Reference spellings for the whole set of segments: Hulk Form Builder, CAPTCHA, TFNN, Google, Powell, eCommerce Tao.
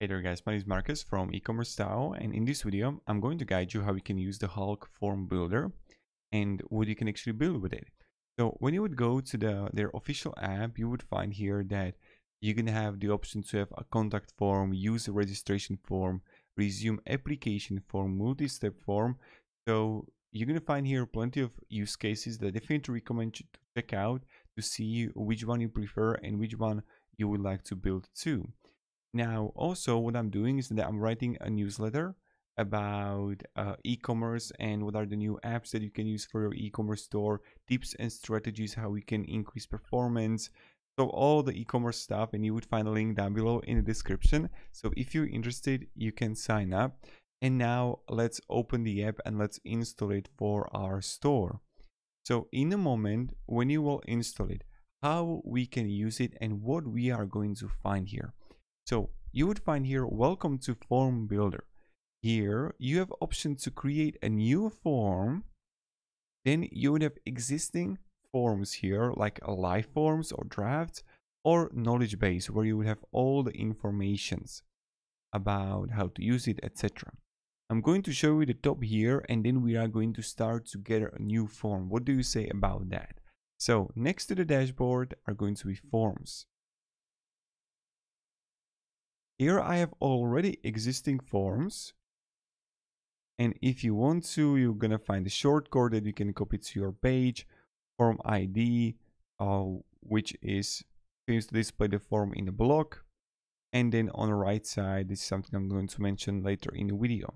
Hey there guys, my name is Marcus from eCommerce Tao, and in this video I'm going to guide you how you can use the Hulk Form Builder and what you can actually build with it. So when you would go to their official app, you would find here that you can have the option to have a contact form, user registration form, resume application form, multi-step form. So you're going to find here plenty of use cases that I definitely recommend you to check out to see which one you prefer and which one you would like to build too. Now, also what I'm doing is that I'm writing a newsletter about e-commerce and what are the new apps that you can use for your e-commerce store, tips and strategies, how we can increase performance. So all the e-commerce stuff, and you would find a link down below in the description. So if you're interested, you can sign up. And now let's open the app and let's install it for our store. So in a moment, when you will install it, how we can use it and what we are going to find here. So you would find here, welcome to Form Builder. Here you have option to create a new form. Then you would have existing forms here, like live forms or drafts or knowledge base, where you would have all the informations about how to use it, etc. I'm going to show you the top here, and then we are going to start to gather a new form. What do you say about that? So next to the dashboard are going to be forms. Here I have already existing forms, and if you want to, you're going to find a shortcode that you can copy to your page, form ID, which is used to display the form in the block. And then on the right side, this is something I'm going to mention later in the video.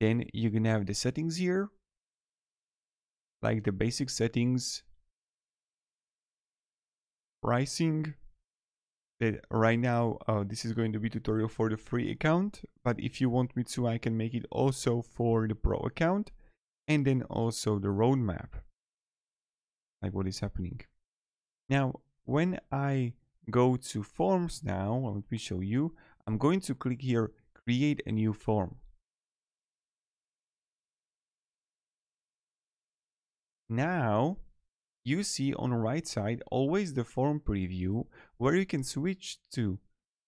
Then you're going to have the settings here, like the basic settings, pricing. That right now this is going to be tutorial for the free account, but if you want me to, I can make it also for the pro account, and then also the roadmap, like what is happening now. When I go to forms now, let me show you, I'm going to click here, create a new form. Now you see on the right side always the form preview, where you can switch to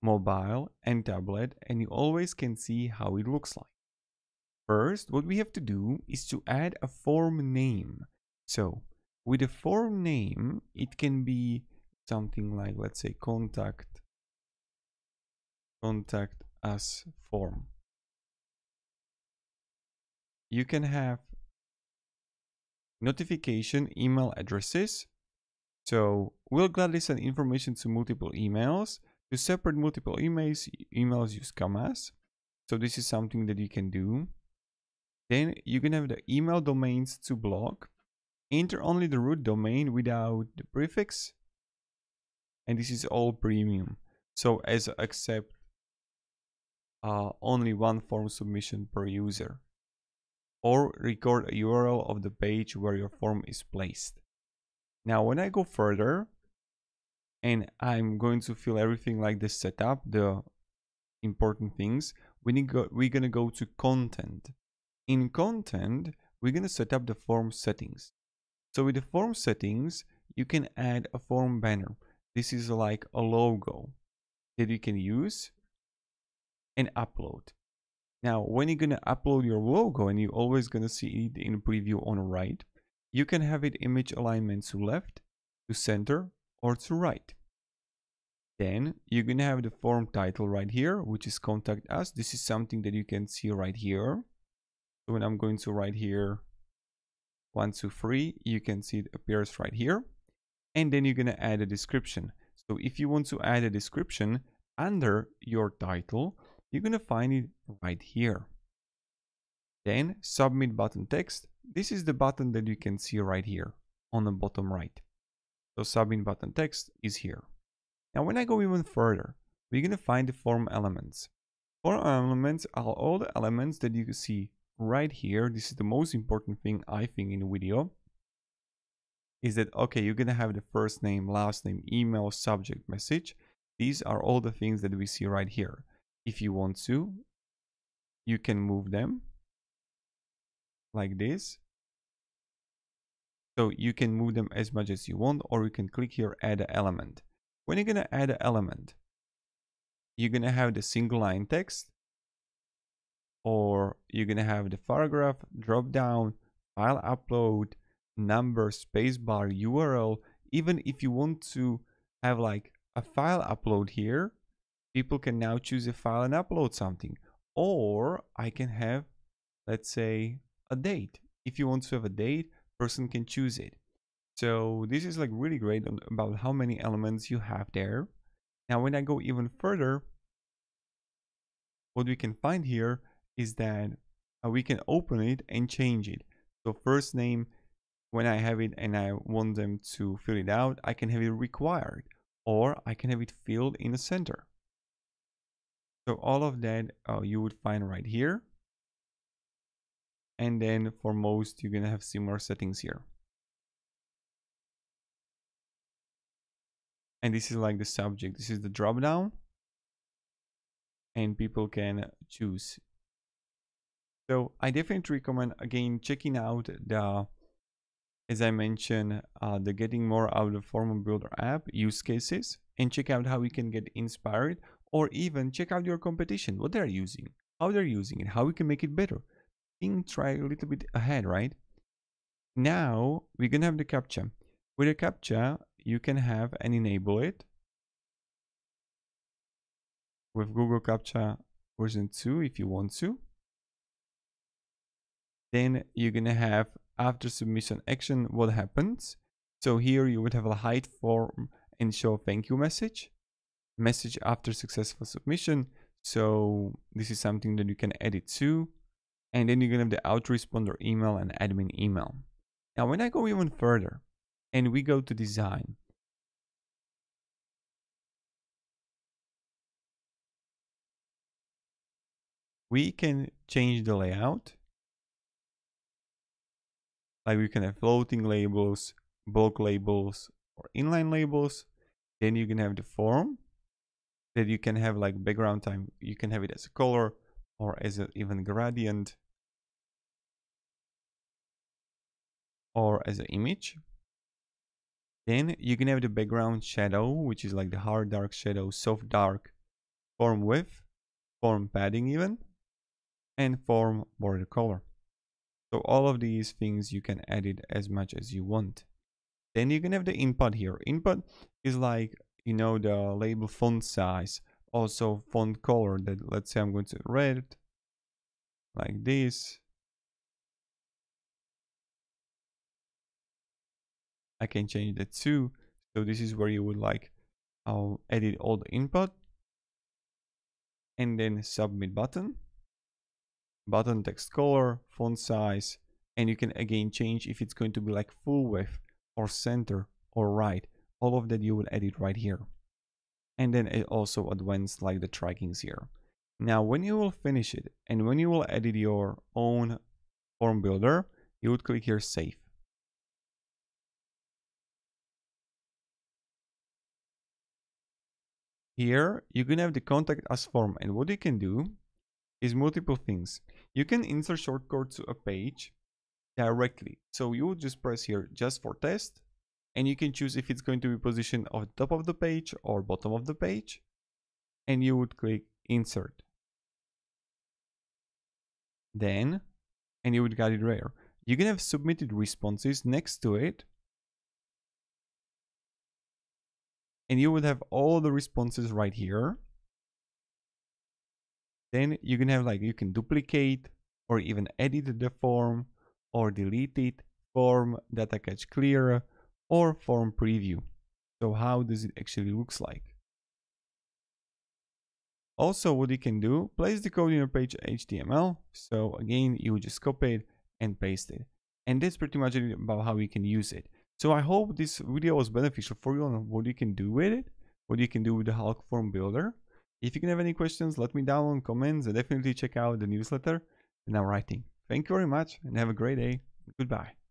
mobile and tablet, and you always can see how it looks like. First, what we have to do is to add a form name. So with a form name, it can be something like, let's say, contact us form. You can have notification email addresses, so we'll gladly send information to multiple emails. To separate multiple emails use commas, so this is something that you can do. Then you can have the email domains to block, enter only the root domain without the prefix, and this is all premium, so as accept only one form submission per user, or record a URL of the page where your form is placed. Now when I go further, and I'm going to fill everything like the setup, the important things, we're going to go to content. In content, we're going to set up the form settings. So with the form settings, you can add a form banner. This is like a logo that you can use and upload. Now, when you're going to upload your logo, and you're always going to see it in preview on the right, you can have it image alignment to left, to center, or to right. Then you're going to have the form title right here, which is Contact Us. This is something that you can see right here. So when I'm going to write here 1, 2, 3, you can see it appears right here. And then you're going to add a description. So if you want to add a description under your title, you're going to find it right here. Then submit button text. This is the button that you can see right here on the bottom right. So submit button text is here. Now when I go even further, we're going to find the form elements. Form elements are all the elements that you can see right here. This is the most important thing, I think, in the video, is that, okay, you're going to have the first name, last name, email, subject, message. These are all the things that we see right here. If you want to, you can move them like this. So you can move them as much as you want, or you can click here, add an element. When you're going to add an element, you're going to have the single line text, or you're going to have the paragraph, drop down, file upload, number, spacebar, URL. Even if you want to have like a file upload here, people can now choose a file and upload something. Or I can have, let's say, a date. If you want to have a date, person can choose it. So this is like really great about how many elements you have there. Now, when I go even further, what we can find here is that we can open it and change it. So first name, when I have it and I want them to fill it out, I can have it required, or I can have it filled in the center. So all of that you would find right here. And then for most, you're going to have similar settings here. And this is like the subject. This is the drop down. And people can choose. So I definitely recommend, again, checking out the, as I mentioned, the Getting More Out of Form Builder app use cases, and check out how we can get inspired, or even check out your competition, what they're using, how they're using it, how we can make it better. Try a little bit ahead, right? Now we're gonna have the CAPTCHA. With a CAPTCHA, you can have and enable it. With Google CAPTCHA version 2, if you want to. Then you're gonna have after submission action, what happens. So here you would have a hide form and show thank you message. Message after successful submission. So this is something that you can edit to. And then you're going to have the autoresponder email and admin email. Now, when I go even further and we go to design. We can change the layout. Like we can have floating labels, bulk labels, or inline labels. Then you can have the form that you can have like background time. You can have it as a color or as an even gradient, or as an image. Then you can have the background shadow, which is like the hard dark shadow, soft dark, form width, form padding even, and form border color. So all of these things you can edit as much as you want. Then you can have the input here. Input is like, you know, the label font size, also font color, that let's say I'm going to red, like this. I can change that too. So this is where you would like, I'll edit all the input. And then submit button. Button text color, font size. And you can again change if it's going to be like full width or center or right. All of that you will edit right here. And then it also advanced like the trackings here. Now, when you will finish it and when you will edit your own form builder, you would click here save. Here, you can have the contact us form, and what you can do is multiple things. You can insert shortcode to a page directly. So you would just press here just for test, and you can choose if it's going to be positioned on top of the page or bottom of the page, and you would click insert. Then, and you would get it there. You can have submitted responses next to it. And you would have all the responses right here. Then you can have like, you can duplicate or even edit the form or delete it, form data cache clear, or form preview. So how does it actually looks like? Also what you can do, place the code in your page HTML. So again, you just copy it and paste it. And that's pretty much it about how you can use it. So I hope this video was beneficial for you on what you can do with it, what you can do with the Hulk Form Builder. If you can have any questions, let me down in comments, and definitely check out the newsletter that I'm writing. Thank you very much and have a great day. Goodbye.